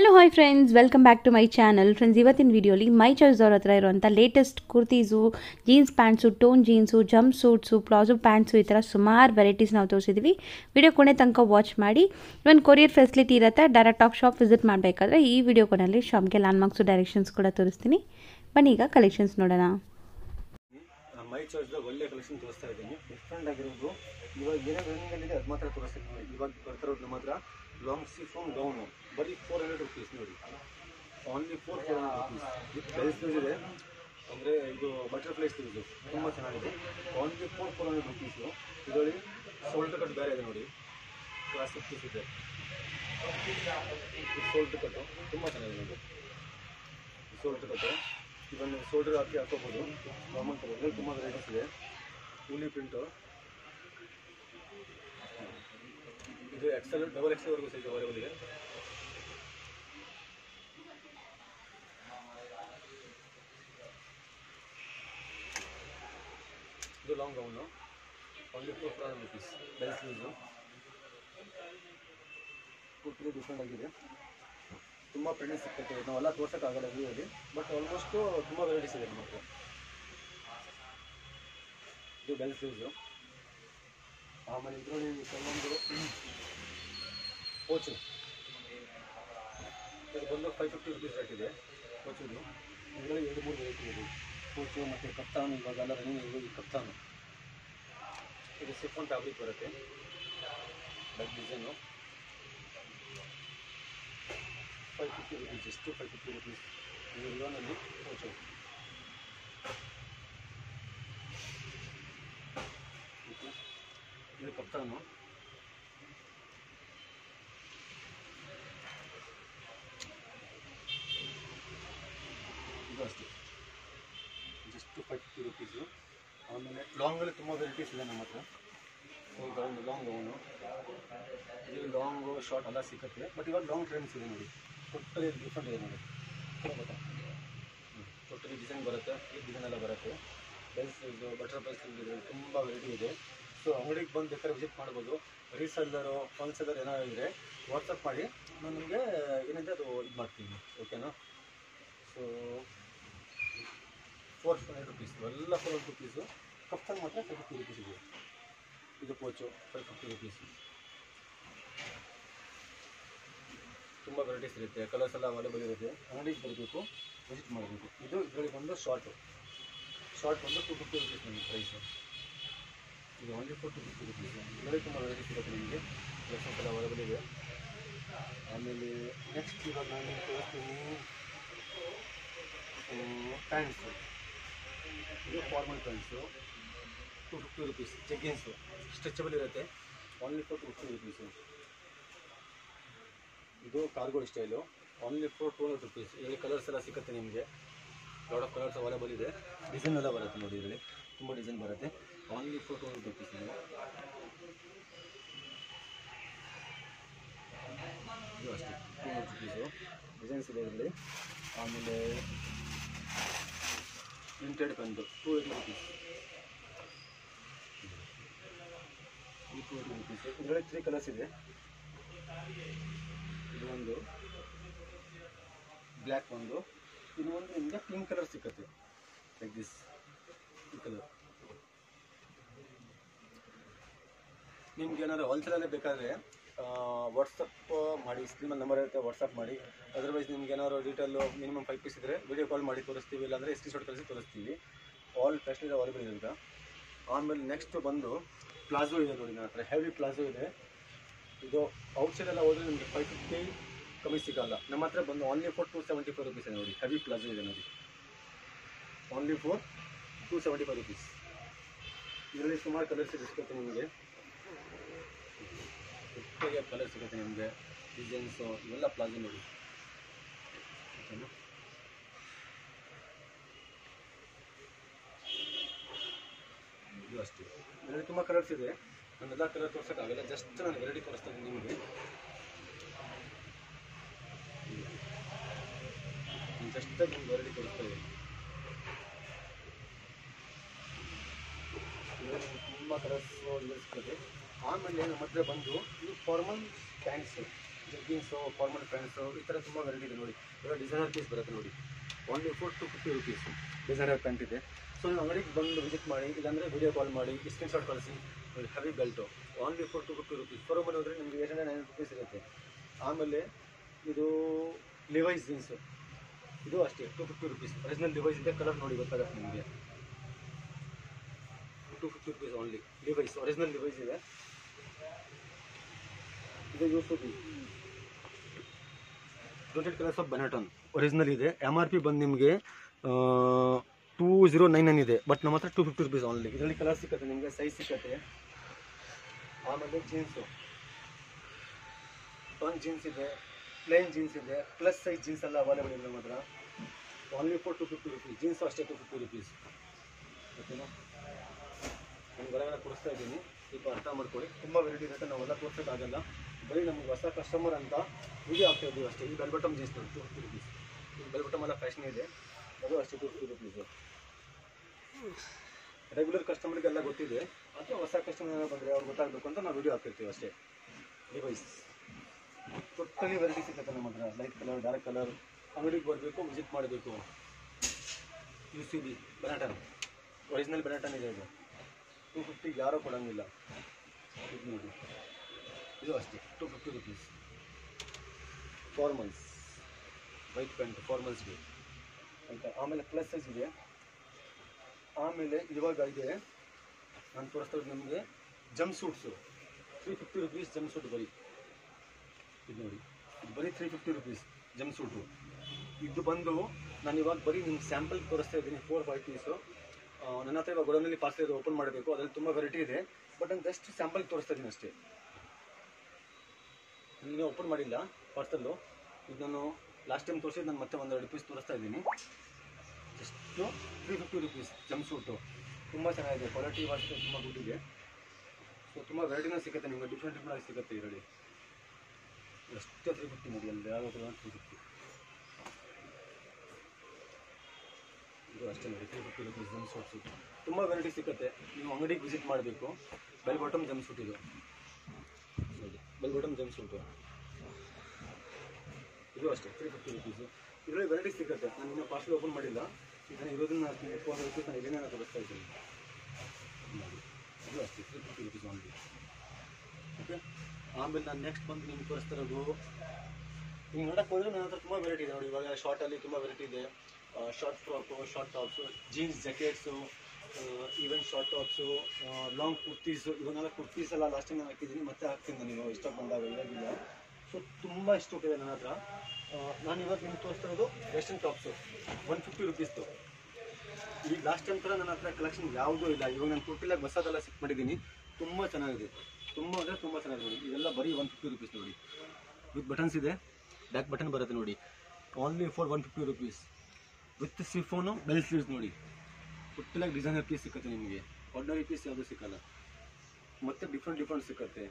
Hello hi friends, welcome back to my channel. Friends, ಇವತ್ತಿನ ವಿಡಿಯೋಲಿ my choice ಅವ್ರ ಹತ್ರ ಇರುವಂಥ latest kurtis, jeans pants, tone jeans, jump suits, palazzo pants, ಈ ಥರ ಸುಮಾರು ವೆರೈಟೀಸ್ ನಾವು ತೋರಿಸಿದ್ವಿ. ವಿಡಿಯೋ ಕೊನೆ ತನಕ ವಾಚ್ ಮಾಡಿ. ಇವನ್ ಕೊರಿಯರ್ ಫೆಸಿಲಿಟಿ ಇರುತ್ತೆ. ಡೈರೆಕ್ಟ್ ಆಗಿ ಶಾಪ್ ವಿಸಿಟ್ ಮಾಡಬೇಕಾದ್ರೆ ಈ ವಿಡಿಯೋ ಕೊನೆಯಲ್ಲಿ ಶಾಪ್ಗೆ ಲ್ಯಾಂಡ್ಮಾರ್ಕ್ಸು, ಡೈರೆಕ್ಷನ್ಸ್ ಕೂಡ ತೋರಿಸ್ತೀನಿ. ಬನ್ನಿ ಈಗ ಕಲೆಕ್ಷನ್ಸ್ ನೋಡೋಣ. ಮೈ ಚಾಯ್ಸ್ ಒಳ್ಳೆ ಕಲೆಕ್ಷನ್ ತೋರಿಸ್ತಾ ಇದ್ದೀನಿ. ಡಿಫ್ರೆಂಟ್ ಆಗಿರೋದು ಇವಾಗ ಏನೇ ರನ್ನಿಂಗಲ್ಲಿದೆ ಅದು ಮಾತ್ರ ತೋರಿಸ್ತೀನಿ. ಇವಾಗ ಬರ್ತಿರೋದು ನಮ್ಮ ಹತ್ರ लॉन्ग सी फ्रॉम डाउन बरी 400 रुपीस नोड़ी ओनली 400 रुपीस विथ बेल्स है अरे बटरफ्लाई स्लीव्स तुम chain only 400 rupees shoulder cut बेरे नोड़ी क्लासिक पीस है शोल्डर कट तुम chain shoulder cut even shoulder हाकि हाकबूद गवर्नमेंट तक तुम वेरईटीस है ऊनी प्रिंट एक्सेल डबल एक्सेल वर्गू सैज अवेलेबल है दो long gown only 400 rupees bell sleeves kurti different आगे तुम प्रिंट सिक्कते नावेल तोर्सक आगल्ल वीडियोली बट आलमोस्ट तुम वेरईटीस है नम्म दो बेल स्लीव्स आम इतना कोचू बंद 550 रुपीस रेट है कोचू एर मूर वेटी कोचू मत कप्तान इवेल रनिंग कप्तान सिफॉन फैब्रिक बरते back design 550 rupees just 550 rupees कोचू कप्तान जस्ट 550 रुपीस आमले लांगल तुम वेरईटीस नम हर लांग गौन लांग शार्टेल सिक्कते बट इव लांग ट्रेंड्स है नो टोटली डिफरेंट है नो टोटली डिसैन बरत डिसैन बरते बटरफ्लाई स्लीव्स तुम वेरईटी है सो अंगड़ी बंद बेरे विजिट माडबहुदु रीसेलर होलसेलर ऐनारे वाट्सअप माडि नानु निमगे एनिदे अदु इदु माड्तीनि ओकेना सो 400 रुपीस एल्ल 400 रुपीस कप्तान मात्र 50 रुपीस इदु पोचो 50 रुपीस तुम्बा वेरईटीस इरुत्ते कलर्स एल्ल अवेलेबल इरुत्ते अंगड़ी बरबेकु विजिट माडबेकु इदु इदरल्लि बंदु शार्ट बंदु 250 रुपीस निमगे प्रैस ಇದು ಓನ್ಲಿ 250 ರೂಪೀಸ್ ನೋಡಿ ತುಂಬ ವೆರೈಟಿ ಸಿಗುತ್ತೆ ನಿಮಗೆ ಕಲೆಕ್ಷನ್ಸ್ ಎಲ್ಲ ಅವೈಲೇಬಲ್ ಇದೆ. ಆಮೇಲೆ ನೆಕ್ಸ್ಟ್ ಇವಾಗ ನಾನು ನಿಮಗೆ ತೋರಿಸ್ತೀನಿ ಪ್ಯಾಂಟ್ಸು. ಇದು formal pants 250 rupees jeggings stretchable ಇರುತ್ತೆ ಓನ್ಲಿ 250 ರೂಪೀಸು. ಇದು ಕಾರ್ಗೋ ಸ್ಟೈಲು ಓನ್ಲಿ 200 ರೂಪೀಸ್. ಇದರಲ್ಲಿ ಕಲರ್ಸ್ ಎಲ್ಲ ಸಿಗುತ್ತೆ ನಿಮಗೆ, ಲಾಟ್ ಆಫ್ ಕಲರ್ಸ್ ಅವೈಲೇಬಲ್ ಇದೆ. ಡಿಸೈನ್ ಎಲ್ಲ ಬರುತ್ತೆ ನೋಡಿ, ಇದರಲ್ಲಿ ತುಂಬ ಡಿಸೈನ್ ಬರುತ್ತೆ. ओनली 400 रुपीस डिसैन्स आमले प्रिंटेड पेन 280 रुपीस 280 रुपीस इधर 3 कलर्स है. ब्लैक इन पिंक कलर सिक्कते लाइक दिस कलर निम्गेनारू होलसेल बेकाद्रे वाट्सअप माडि स्क्रीन नंबर इरुत्ते वाट्सअप माडि अदरवाइज निम्गेनारू रिटेल मिनिमम 5 पीस इद्रे वीडियो कॉल माडि तोरिस्तीवी इल्लांद्रे स्क्रीनशॉट कळिसि तोरिस्तीवी. ऑल फैशन अवेलेबल इरुत्ते अंत. आमेले नेक्स्ट बंदु प्लाजो इदे नोडि, नन्नत्र हेवी प्लाजो इदे. इदु ಔಟ್ಸೈಡ್ ಎಲ್ಲ ಹೋದ್ರೆ ನಿಮಗೆ 550 ಕಮ್ಮಿ ಸಿಗಲ್ಲ. ನಮ್ಮ ಹತ್ರ ಬಂದು ಓನ್ಲಿ 275 ರೂಪೀಸ್ ನೋಡಿ. ಹೆವಿ ಪ್ಲಾಜೋ ಇದೆ ನೋಡಿ, ಓನ್ಲಿ 275 ರೂಪೀಸ್. ಇದರಲ್ಲಿ ಸುಮಾರು ಕಲರ್ಸ್ ಸಿಗುತ್ತೆ ನಿಮಗೆ. ये कलर सिगते निम्गे डिसैन्स इवेल प्लाजो नोडि. अस्ट तुम कलर्स है नानेल कलर तोर्सोक्कागल्ल. जस्ट नानु वेरैटी तोरिस्तिनि निम्गे. जस्ट निम्गे वेरैटी तोरिस्ता इದ್ದೀನಿ. तुम कलर्स इवेल सिगते. आमले नम हर बंद formal pants jeggings formal pants ಈ ಥರ ತುಂಬ ವೆರೈಟಿ ಇದೆ ನೋಡಿ. ಇವಾಗ ಡಿಸೈನರ್ ಪೀಸ್ ಬರುತ್ತೆ ನೋಡಿ, only four 250 rupees designer pant ಇದೆ. ಸೊ ನೀವು ಅಂಗಡಿಗೆ ಬಂದು ವಿಸಿಟ್ ಮಾಡಿ, ಇಲ್ಲಾಂದರೆ ವಿಡಿಯೋ ಕಾಲ್ ಮಾಡಿ ಸ್ಕ್ರೀನ್ಶಾಟ್ ಕಳಿಸಿ. Heavy belt only four 250 rupees. Formal ಹೋದರೆ ನಿಮಗೆ 800-900 rupees ಇರುತ್ತೆ. ಆಮೇಲೆ ಇದು ಲಿವೈಸ್ ಜೀನ್ಸು, ಇದು ಅಷ್ಟೇ 250 rupees. ಒರಿಜಿನಲ್ ಲಿವೈಸ್ ಇದೆ, ಕಲರ್ ನೋಡಿ ಗೊತ್ತಾಗುತ್ತೆ ನಿಮಗೆ. 250 rupees only Levi's, original Levi's ಇದೆ. ಇದು ಯೂಸುಬಿ United Colors of Benetton original ಇದೆ. MRP ಬಂದು ನಿಮಗೆ 2099 ಇದೆ, ಬಟ್ ನಮ್ಮ ಹತ್ರ 250 rupees ಓನ್ಲಿ. ಇದರಲ್ಲಿ ಕಲರ್ ಸಿಕ್ಕತ್ತೆ ನಿಮಗೆ, ಸೈಜ್ ಸಿಕ್ಕತ್ತೆ. ಆಮೇಲೆ ಜೀನ್ಸು ಒಂದು ಜೀನ್ಸ್ ಇದೆ, ಪ್ಲೇನ್ ಜೀನ್ಸ್ ಇದೆ, ಪ್ಲಸ್ ಸೈಜ್ ಜೀನ್ಸ್ ಎಲ್ಲ ಅವೈಲೇಬಲ್ ಇದೆ ಮಾತ್ರ. Only four 250 rupees. ಜೀನ್ಸು ಅಷ್ಟೇ 250 rupees. ಓಕೆನಾ, ನಾನು ಹೊರಗಡೆ ಕೊಡಿಸ್ತಾ ಇದ್ದೀನಿ, ಸ್ವಲ್ಪ ಅರ್ಥ ಮಾಡ್ಕೊಳ್ಳಿ. ತುಂಬ ವೆರೈಟಿ ಇರುತ್ತೆ, ನಾವು ಎಲ್ಲ ತೋರಿಸೋಕ್ಕಾಗಲ್ಲ. ಬರೀ ನಮ್ಗೆ ಹೊಸ ಕಸ್ಟಮರ್ ಅಂತ ವಿಡಿಯೋ ಆಗ್ತಾ ಇದ್ದೀವಿ ಅಷ್ಟೇ. ಈ ಬೆಲ್ಬಟಮ್ ಜೀನ್ಸ್ ನೋಡಿ 250 rupees. ಈ ಬೆಲ್ಬಟಮ್ ಎಲ್ಲ ಫ್ಯಾಷನ್ ಇದೆ, ಅದು ಅಷ್ಟೇ 250 rupees. ರೆಗ್ಯುಲರ್ ಕಸ್ಟಮರ್ಗೆಲ್ಲ ಗೊತ್ತಿದೆ, ಅಥವಾ ಹೊಸ ಕಸ್ಟಮರ್ ಬಂದರೆ ಅವ್ರು ಗೊತ್ತಾಗಬೇಕು ಅಂತ ನಾವು ವಿಡಿಯೋ ಹಾಕಿರ್ತೀವಿ ಅಷ್ಟೇ. ಡಿವೈಸ್ ಟೋಟಲಿ ವೆರೈಟಿ ಸಿಗುತ್ತೆ ನಮ್ಮ ಹತ್ರ. Light colour, dark colour. ಅಂಗಡಿಗೆ ಬರಬೇಕು, ವಿಸಿಟ್ ಮಾಡಬೇಕು. UCB ಬನಾಟನ್ ಒರಿಜಿನಲ್ ಬನಾಟನ್ ಇದೆ. ಇದು 250 ಯಾರೂ ಕೊಡೋಂಗಿಲ್ಲ. ಇದು ನೋಡಿ, ಇದು ಅಷ್ಟೇ 250 rupees. ಫಾರ್ಮಲ್ಸ್ ವೈಟ್ ಪ್ಯಾಂಟ್ ಫಾರ್ಮಲ್ಸ್ಗೆ ಅಂತ. ಆಮೇಲೆ ಪ್ಲಸ್ ಸೈಜ್ ಇದೆ. ಆಮೇಲೆ ಇವಾಗ ಇದೆ, ನಾನು ತೋರಿಸ್ತಾ ನಿಮಗೆ jump suits 350 rupees jump suit. ಬರೀ ಇದು ನೋಡಿ, ಇದು ಬರೀ 350 rupees ಜಂಪ್ ಸೂಟು. ಇದು ಬಂದು ನಾನು ಇವಾಗ ಬರೀ ನಿಮ್ಗೆ ಸ್ಯಾಂಪಲ್ ತೋರಿಸ್ತಾ ಇದ್ದೀನಿ, 4-5 ಪೀಸು ನನ್ನ ಹತ್ರ ಇವಾಗ ಗೋಡನಲ್ಲಿ ಪಾರ್ಸಲ್ ಇದೆ, ಓಪನ್ ಮಾಡಬೇಕು. ಅದರಲ್ಲಿ ತುಂಬ ವೆರೈಟಿ ಇದೆ, ಬಟ್ ನಾನು ಜಸ್ಟ್ ಸ್ಯಾಂಪಲ್ ತೋರಿಸ್ತಾ ಇದ್ದೀನಿ ಅಷ್ಟೇ. ಇನ್ನೂ ಓಪನ್ ಮಾಡಿಲ್ಲ ಪಾರ್ಸಲ್ಲು. ಇದು ನಾನು ಲಾಸ್ಟ್ ಟೈಮ್ ತೋರಿಸಿದ್ದು, ನಾನು ಮತ್ತೆ 1-2 ಪೀಸ್ ತೋರಿಸ್ತಾ ಇದ್ದೀನಿ. Just 350 rupees jump suit. ತುಂಬ ಚೆನ್ನಾಗಿದೆ, ಕ್ವಾಲಿಟಿ ವಾಸ್ ತುಂಬ ಗುಡ್ ಇದೆ. ಸೊ ತುಂಬ ವೆರೈಟಿನೂ ಸಿಗುತ್ತೆ ನಿಮಗೆ, ಡಿಫ್ರೆಂಟ್ ಆಗಿ ಸಿಗುತ್ತೆ ಇದರಲ್ಲಿ. ಎಷ್ಟು 350 ನೋಡಿ, ಅಲ್ಲಿ ಯಾವಾಗ 350. ಇದು ಅಷ್ಟೇ ನೋಡಿ, 350 rupees ಜಂಪ್ ಸೂಟ್ಸು. ತುಂಬ ವೆರೈಟಿ ಸಿಗುತ್ತೆ, ನೀವು ಅಂಗಡಿಗೆ ವಿಸಿಟ್ ಮಾಡಬೇಕು. ಬೆಲ್ ಬಾಟಮ್ ಜಂಪ್ ಸೂಟ್ ಇದು ನೋಡಿ, ಬೆಲ್ ಬಾಟಮ್ ಜಂಪ್ ಸೂಟು. ಇದು ಅಷ್ಟೇ 350 rupees. ಇದರಲ್ಲಿ ವೆರೈಟಿ ಸಿಗುತ್ತೆ. ನಾನು ಇನ್ನೂ ಪಾರ್ಸಲ್ ಓಪನ್ ಮಾಡಿಲ್ಲ, ಇದನ್ನು ಇರೋದನ್ನ 400 rupees ನಾನು ಇಲ್ಲಿನ ತೋರಿಸ್ತಾ ಇದ್ದೀನಿ. ಇದು ಅಷ್ಟೇ 350 rupees ಓನ್ಲಿ. ಓಕೆ, ಆಮೇಲೆ ನಾನು ನೆಕ್ಸ್ಟ್ ಬಂದು ನಿಮ್ಗೆ ತೋರಿಸ್ತಾ ಇರೋದು, ನೀವು ನೋಡೋಕ್ಕೆ ಹೋದರೆ ನನ್ನ ಹತ್ರ ತುಂಬ ವೆರೈಟಿ ಇದೆ ನೋಡಿ. ಇವಾಗ ಶಾರ್ಟಲ್ಲಿ ತುಂಬ ವೆರೈಟಿ ಇದೆ. Short frock, short tops, jeans jackets, even short tops, long kurtis. ಇವನ್ನೆಲ್ಲ ಕುರ್ತೀಸ್ ಎಲ್ಲ ಲಾಸ್ಟ್ ಟೈಮ್ ನಾನು ಹಾಕಿದ್ದೀನಿ, ಮತ್ತೆ ಹಾಕ್ತೀನಿ ನಾನು ಇಷ್ಟ ಬಂದಾಗ, ಇವಾಗಿಲ್ಲ. ಸೊ ತುಂಬ ಇಷ್ಟ ಇದೆ ನನ್ನ ಹತ್ರ. ನಾನು ಇವಾಗ ನಿಮ್ಗೆ ತೋರಿಸ್ತಾ ಇರೋದು ವೆಸ್ಟರ್ನ್ ಟಾಪ್ಸು 150 rupees. ಈಗ ಲಾಸ್ಟ್ ಟೈಮ್ ಥರ ನನ್ನ ಹತ್ರ ಕಲೆಕ್ಷನ್ ಯಾವುದೂ ಇಲ್ಲ. ಇವಾಗ ನಾನು ಕುರ್ತಿಲಾಗ ಹೊಸದೆಲ್ಲ ಸಿಕ್ ಮಾಡಿದ್ದೀನಿ, ತುಂಬ ಚೆನ್ನಾಗಿದೆ. ತುಂಬ ಅಂದರೆ ತುಂಬ ಚೆನ್ನಾಗಿದೆ ನೋಡಿ. ಇದೆಲ್ಲ ಬರೀ 150 rupees ನೋಡಿ. ವಿತ್ ಬಟನ್ಸ್ ಇದೆ, ಬ್ಯಾಕ್ ಬಟನ್ ಬರುತ್ತೆ ನೋಡಿ. Only for 150 rupees. With chiffon bell sleeves ನೋಡಿ. ಕುಟ್ಟಿಲಾಗಿ ಡಿಸೈನರ್ ಪೀಸ್ ಸಿಕ್ಕತ್ತೆ ನಿಮಗೆ, ಆರ್ಡಿನರಿ ಪೀಸ್ ಯಾವುದೂ ಸಿಕ್ಕಲ್ಲ. ಮತ್ತು ಡಿಫ್ರೆಂಟ್ ಸಿಕ್ಕತ್ತೆ.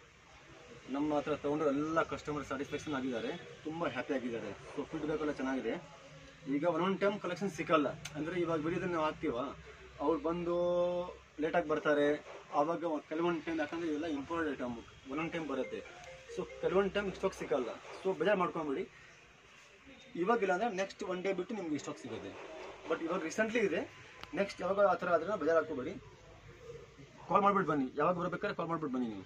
ನಮ್ಮ ಹತ್ರ ತೊಗೊಂಡ್ರೆ ಎಲ್ಲ ಕಸ್ಟಮರ್ ಸ್ಯಾಟಿಸ್ಫ್ಯಾಕ್ಷನ್ ಆಗಿದ್ದಾರೆ, ತುಂಬ ಹ್ಯಾಪಿ ಆಗಿದ್ದಾರೆ. ಸೊ ಫೀಡ್ಬ್ಯಾಕೆಲ್ಲ ಚೆನ್ನಾಗಿದೆ. ಈಗ ಒಂದೊಂದು ಟೈಮ್ ಕಲೆಕ್ಷನ್ ಸಿಕ್ಕಲ್ಲ ಅಂದರೆ, ಇವಾಗ ವಿಡಿಯೋದಲ್ಲಿ ನಾವು ಹಾಕ್ತೀವ, ಅವ್ರು ಬಂದು ಲೇಟಾಗಿ ಬರ್ತಾರೆ. ಆವಾಗ ಕೆಲವೊಂದು ಟೈಮ್, ಯಾಕಂದರೆ ಇದೆಲ್ಲ ಇಂಪಾರ್ಟೆಂಟ್ ಐಟಮ್, ಒಂದೊಂದು ಟೈಮ್ ಬರುತ್ತೆ. ಸೊ ಕೆಲವೊಂದು ಟೈಮ್ ಸ್ಟಾಕ್ ಸಿಕ್ಕಲ್ಲ. ಸೊ ಬೇಜಾರು ಮಾಡ್ಕೊಂಬಿಡಿ, ಇವಾಗಿಲ್ಲ ಅಂದರೆ ನೆಕ್ಸ್ಟ್ 1 ಡೇ ಬಿಟ್ಟು ನಿಮ್ಗೆ ಸ್ಟಾಕ್ ಸಿಗುತ್ತೆ. ಬಟ್ ಇವಾಗ ರೀಸೆಂಟ್ಲಿ ಇದೆ, ನೆಕ್ಸ್ಟ್ ಯಾವಾಗ ಆ ಥರ ಆದರೆ ಬೇಜಾರು ಹಾಕೋಬೇಡಿ. ಕಾಲ್ ಮಾಡಿಬಿಟ್ಟು ಬನ್ನಿ, ಯಾವಾಗ ಬರಬೇಕಾದ್ರೆ ಕಾಲ್ ಮಾಡಿಬಿಟ್ಟು ಬನ್ನಿ ನೀವು.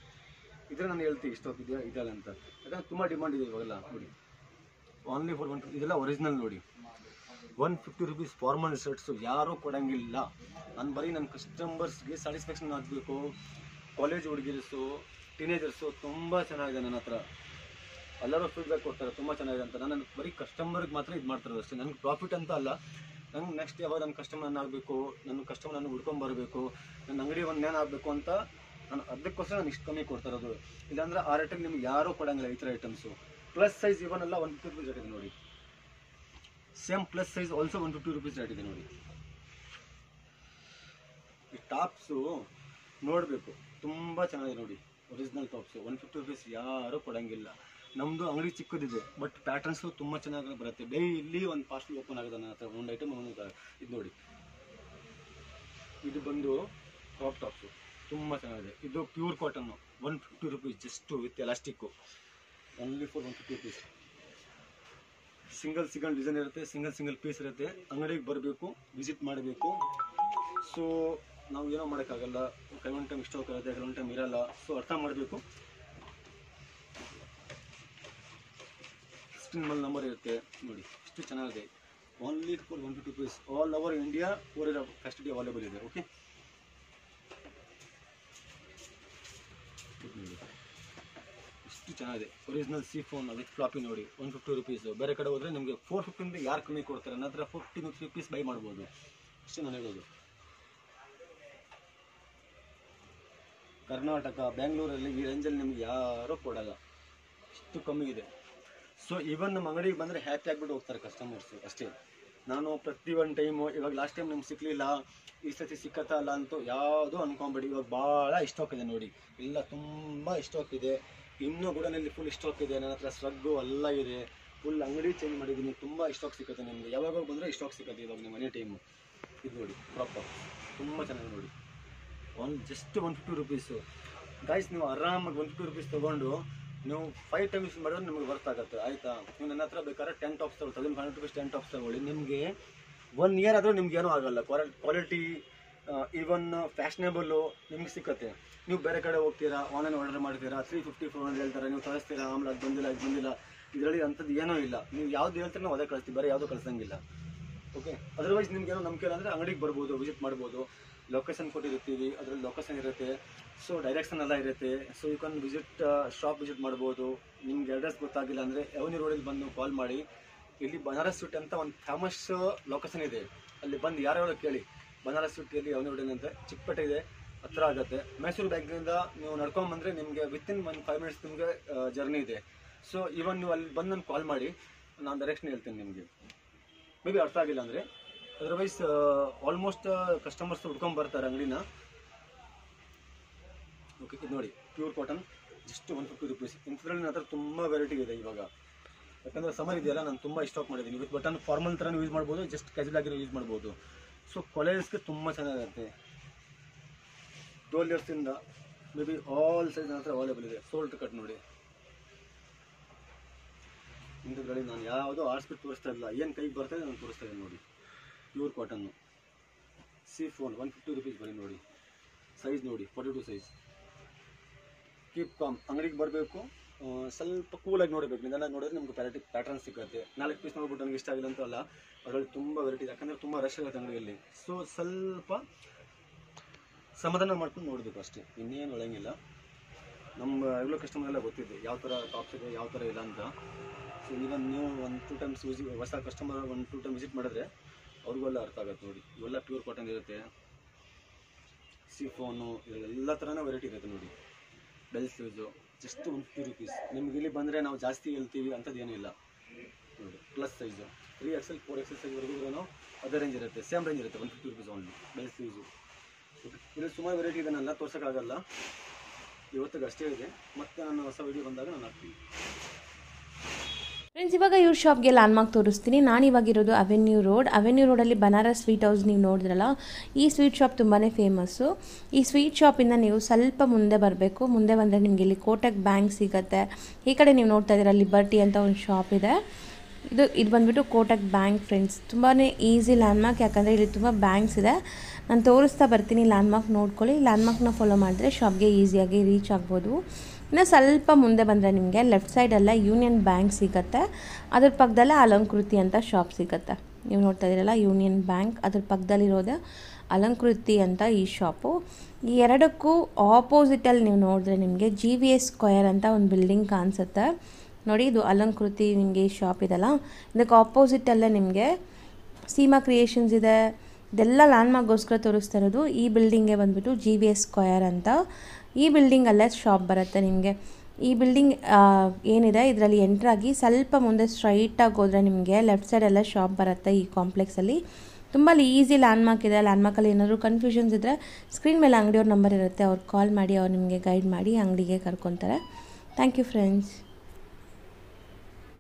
ಇದ್ರೆ ನಾನು ಹೇಳ್ತೀನಿ ಸ್ಟಾಕ್ ಇದೆಯಾ ಇದೆಯಲ್ಲ ಅಂತ, ಯಾಕಂದರೆ ತುಂಬ ಡಿಮಾಂಡ್ ಇದೆ ಇವಾಗೆಲ್ಲ ನೋಡಿ. Only for 150. ಇದೆಲ್ಲ ಒರಿಜಿನಲ್ ನೋಡಿ. 150 rupees ಫಾರ್ಮಲ್ ಶರ್ಟ್ಸು ಯಾರೂ ಕೊಡೋಂಗಿಲ್ಲ. ನಾನು ಬರೀ ನನ್ನ ಕಸ್ಟಮರ್ಸ್ಗೆ ಸ್ಯಾಟಿಸ್ಫ್ಯಾಕ್ಷನ್ ಆಗಬೇಕು. ಕಾಲೇಜ್ ಹುಡುಗಿರ್ಸು, ಟೀನೇಜರ್ಸು ತುಂಬ ಚೆನ್ನಾಗಿದೆ ನನ್ನ ಹತ್ರ. ಎಲ್ಲರೂ ಫೀಡ್ಬ್ಯಾಕ್ ಕೊಡ್ತಾರೆ ತುಂಬ ಚೆನ್ನಾಗಿದೆ ಅಂತ. ನಾನು ಬರೀ ಕಸ್ಟಮರ್ಗೆ ಮಾತ್ರ ಇದು ಮಾಡ್ತಾರೆ ಅಷ್ಟೇ, ನನಗೆ ಪ್ರಾಫಿಟ್ ಅಂತ ಅಲ್ಲ. ನಂಗೆ ನೆಕ್ಸ್ಟ್ ಯಾವಾಗ ನನ್ನ ಕಸ್ಟಮರ್ನ ಆಗಬೇಕು, ನನ್ನ ಕಸ್ಟಮರ್ ನನಗೆ ಹುಡ್ಕೊಂಬರಬೇಕು, ನನ್ನ ಅಂಗಡಿ ಒಂದು ನೇನು ಆಗಬೇಕು ಅಂತ ನಾನು ಅದಕ್ಕೋಸ್ಕರ ನಾನು ಇಷ್ಟು ಕಮ್ಮಿ ಕೊಡ್ತಾ ಇರೋದು. ಇಲ್ಲಾಂದರೆ ಆ ರೇಟಿಗೆ ನಿಮ್ಗೆ ಯಾರೂ ಕೊಡೋಂಗಿಲ್ಲ ಈ ಥರ ಐಟಮ್ಸು. ಪ್ಲಸ್ ಸೈಜ್ ಇವನ್ನೆಲ್ಲ 150 rupees ರೇಟ್ ಇದೆ ನೋಡಿ. Same plus size also 150 rupees rate ಇದೆ ನೋಡಿ. ಈ ಟಾಪ್ಸು ನೋಡಬೇಕು, ತುಂಬ ಚೆನ್ನಾಗಿದೆ ನೋಡಿ. ಒರಿಜಿನಲ್ ಟಾಪ್ಸು 150 rupees ಯಾರೂ ಕೊಡೋಂಗಿಲ್ಲ. ನಮ್ಮದು ಅಂಗಡಿ ಚಿಕ್ಕದಿದೆ, ಬಟ್ ಪ್ಯಾಟರ್ನ್ಸು ತುಂಬ ಚೆನ್ನಾಗಿ ಬರುತ್ತೆ. ಡೈಲಿ ಒಂದು ಪಾರ್ಸಲ್ ಓಪನ್ ಆಗಿದೆ ನನ್ನ ಹತ್ರ, ಒಂದು ಐಟಮ್ ಒಂದು. ಇದು ನೋಡಿ, ಇದು ಬಂದು ಕ್ರಾಪ್ ಟಾಪ್ಸು ತುಂಬ ಚೆನ್ನಾಗಿದೆ. ಇದು pure cotton 150 rupees just, with elastic. Only for 150 piece single design इतने सिंगल पीस अंगड़ी बरु विसिट में सो नावेनो कई टाइम इष्ट कई टाइम इरल्ल सो अर्थम स्क्रीन मेल नंबर नोडी इष्टु चेन्नागिदे only for 150 piece all over India courier custody available है ओके इष्टु चेन्नागिदे ओरिजिनल सी फोन विथ फ्लॉपी नोडी 150 रुपीस बेरे कड़े होद्रे निमगे 450 इंद यार कमी कोड्तारे नंतर 450 रुपीस बाय माडबहुदु इष्टु नानु हेळोदु कर्नाटक बेंगलूरल्ली ई रेंजल्ली निमगे यारू कोडल्ल इष्टु कम्मी इदे सो इवन नम अंगड़ी बंद हैपी आगे होता कस्टमर्स अस्े नानु प्रति वन टाइम इव लास्ट टाइम नम्बर सती सिता अंत याद अंदकबड़ी इव भाला स्टाक है नोड़ी इला तुम्बा स्टाक है इनू गुडन फुल स्टाक है नन हर स्रग्गू है फुल अंगड़ी चेंज मी तुम्बा स्टाक सिक्कते निम्गे यावाग बंद स्टाक सिक्कते इव मनी टाइम इत नोड़ी प्रॉपर तुम्बा चेन्नागि नोड़ी जस्ट 150 रुपीस गाइस नहीं आराम 150 रुपीस तक नहीं 5 टाइम्स निम्बे वर्थ आगते आयता ना बेरे 10 टॉप्स तक 1,500 रुपीस 10 टॉप्स तक निम्हे 1 year आदू निम्गेनू आगल क्वालिटी इवन फैशनेबल निम्गे नहीं बेरे कड़े होती आनलैन आर्डर मातीरा 350 400 नहीं तस्ती आम अद बंदी अंतद ऐनू नहीं अदे कल्ती बेरे याद कल्संग ओके अदरवैज निम्गेनो नमक अंगड़ी बरबू विजिट माडबहुदु लोकेशन को other location so direction so you can visit shop visit माडबहुदु निम्गे एड्रेस गोत्तागिल्ल अंद्रे एवनी रोडल्ली बंदु कॉल माडि इल्ली बनारस स्वीट अंत ओंदु फेमस लोकेशन इदे अल्ली बंदु यार्यारो केळि बनारस स्वीट इल्ली एवनी रोडल्ली अंत चिक्पेटे इदे हत्र आगुत्ते मैसूर बैंकिनिंद नीवु नडकोंड बंद्रे निम्गे विथिन 5 मिनिट्स निम्गे जर्नी इदे सो इवन नीवु अल्ली बंदु नन्नु कॉल माडि नानु डायरेक्शन हेळ्तीनि निम्गे मे बी अर्थ आगे अदरवैज आलमोस्ट कस्टमर्स हुडकोंड बर्तारे अंगड़ीन ओके नोडी प्यूर कॉटन जस्ट 150 रुपीस इंफ्रेल हर तुम्बा वेरैटी है इवाग याकंद्रे समर इदेयल्ल नानु तुम्बा स्टॉक माडिदीनि विथ बटन फार्मल तरह यूज माडबहुदु जस्ट कैजुअल आगिरो यूज माडबहुदु सो कॉलेजेस्गे तुम्बा चेन्नागिरुत्ते 12 इयर्स इंद मे बी आल साइज हर अवेलेबल है सोल्ट कट नोडी इंद्री नानु यावुदो आर्ट्स तोरिस्ता इल्ल एनु कैगे बर्ता इदे नानु तोरिस्ता इदीनि नोडी pure cotton chiffon 150 rupees बरी नोड़ी सैज नोड़ी 42 सैज कीप काम अंगड़ी बरु स्वल्प कूल नोड़े निदान नोड़े नम्बर पैरटी पैटर्न सिक्कते 4 पीस नोड़बिट्टु नमगे इष्ट आगिल्ल अंत अल्ल अदरल्लि तुम्बा वेरैटी याकंद्रे तुम्बा रश इरुत्ते अंगडियल्लि सो स्वल्प समाधान माड्कोंडु नोडबेकु अष्टे इन्नेनु हेळंगिल्ल नम्म रेगुलर कस्टमर एल्ल गोत्तिदे याव ತರ ಟಾಪ್ಸ್ ಇದೆ ಯಾವ್ ತರ ಇಲ್ಲ ಅಂತ सो इवन न्यू 1-2 टाइम्स ಹೊಸ कस्टमर 1-2 टाइम विजिट ಮಾಡಿದ್ರೆ ಅವ್ರಿಗೆಲ್ಲ ಅರ್ಥ ಆಗುತ್ತೆ ನೋಡಿ ಇವೆಲ್ಲ ಪ್ಯೂರ್ ಕಾಟನ್ ಇರುತ್ತೆ ಸಿಫೋನ್ ಎಲ್ಲ ತರನ ವೆರೈಟಿ ಇರುತ್ತೆ ನೋಡಿ ಬೆಲ್ ಸ್ಲೀವ್ಸ್ ಜಸ್ಟ್ 150 ರೂಪೀಸ್ ನಿಮಗೆ ಇಲ್ಲಿ ಬಂದ್ರೆ ನಾವು ಜಾಸ್ತಿ ಹೇಳ್ತೀವಿ ಅಂತದ ಏನಿಲ್ಲ ನೋಡಿ plus size 3XL 4XL size ವರೆಗೂ ಇರೋನು ಅದರ ರೇಂಜ್ ಇರುತ್ತೆ ಸೇಮ್ ರೇಂಜ್ ಇರುತ್ತೆ 150 ರೂಪೀಸ್ ಓನ್ಲಿ ಬೆಲ್ ಸ್ಲೀವ್ಸ್ ಇಲ್ಲಿ ಸುಮಾರು ವೆರೈಟಿ ಇದೆ ನಾನು ತೋರಿಸಕ ಆಗಲ್ಲ ಇವತ್ತಿಗೆ ಅಷ್ಟೇ ಇದೆ ಮತ್ತೆ ನಾನು ಹೊಸ ವಿಡಿಯೋ ಬಂದಾಗ ನಾನು ಹಾಕ್ತೀನಿ फ्रेंड्स इवाग इवर शॉपे लैंडमार्क तोरिस्तीनि नानिवागिरोदु अवेन्यू रोडल्ली बनारस स्वीट हाउस नीवु नोडिद्रल्ल ई स्वीट शॉप तुम्बाने फेमस्सु ई स्वीट शॉपिंद नीवु स्वल्प मुंदे बरबेकु मुंदे बंद्रे निमगे इल्ली कोटक बैंक सिगुत्ते ई कड़े नीवु नोड्ता इद्दीरा लिबर्टी अंत ओंदु शॉप इदे इदु बंद्बिट्टु कोटक बैंक फ्रेंड्स तुम्बाने ईजी लैंडमार्क याकंद्रे इल्ली तुम्बा बैंक्स इदे नानु तोरिस्ता बर्तीनि लैंडमार्क नोड्कोळ्ळि लैंडमार्क न फॉलो माडिद्रे शॉपगे ईजियागि रीच आगबहुदु इन स्वल्प मुंदे बंद्रे निमगे लेफ्ट साइडल्ल यूनियन बैंक सिगुत्ते अदर पक्कदल्ले अलंकृति अंत शॉप सिगुत्ते नीवु नोड्ता इद्दीरल्ल यूनियन बैंक अदर पक्कदल्लि इरोदे अलंकृति अंत ई शॉप ई एरडक्कू आपोजिट अल्लि नीवु नोडिद्रे निमगे जीवीएस स्क्वेर अंत ओंदु बिल्डिंग कानिसुत्ते नोडि इदु अलंकृति निमगे ई शॉप इदल्ल इदक्के आपोजिट अल्ले निमगे सीमा क्रियेशन्स इदे इदेल्ल ಲ್ಯಾಂಡ್ಮಾರ್ಕ್ಗೋಸ್ಕರ ತೋರಿಸ್ತಾ ಇರೋದು ಈ ಬಿಲ್ಡಿಂಗ್ ಗೆ ಬಂದ್ಬಿಟ್ಟು ಜಿವಿಎಸ್ ಸ್ಕ್ವೇರ್ ಅಂತ ಈ ಬಿಲ್ಡಿಂಗ್ ಅಲ್ಲೇ ಶಾಪ್ ಬರುತ್ತೆ ನಿಮಗೆ ಈ ಬಿಲ್ಡಿಂಗ್ ಏನಿದೆ ಇದರಲ್ಲಿ ಎಂಟರ್ ಆಗಿ ಸ್ವಲ್ಪ ಮುಂದೆ ಸ್ಟ್ರೈಟ್ ಆಗಿ ಹೋದ್ರೆ ನಿಮಗೆ ಲೆಫ್ಟ್ ಸೈಡ್ ಅಲ್ಲೇ ಶಾಪ್ ಬರುತ್ತೆ ಈ ಕಾಂಪ್ಲೆಕ್ಸ್ ಅಲ್ಲಿ ತುಂಬಾ ಈಜಿ ಲ್ಯಾಂಡ್ಮಾರ್ಕ್ ಇದೆ ಲ್ಯಾಂಡ್ಮಾರ್ಕ್ ಅಲ್ಲಿ ಏನಾದರೂ ಕನ್ಫ್ಯೂಷನ್ಸ್ ಇದ್ರೆ ಸ್ಕ್ರೀನ್ ಮೇಲೆ ಅಂಗಡಿಯವರ ನಂಬರ್ ಇರುತ್ತೆ ಅವರು ಕಾಲ್ ಮಾಡಿ ಅವರು ನಿಮಗೆ ಗೈಡ್ ಮಾಡಿ ಅಂಗಡಿಗೆ ಕರ್ಕೊಂತಾರೆ ಥ್ಯಾಂಕ್ ಯು ಫ್ರೆಂಡ್ಸ್।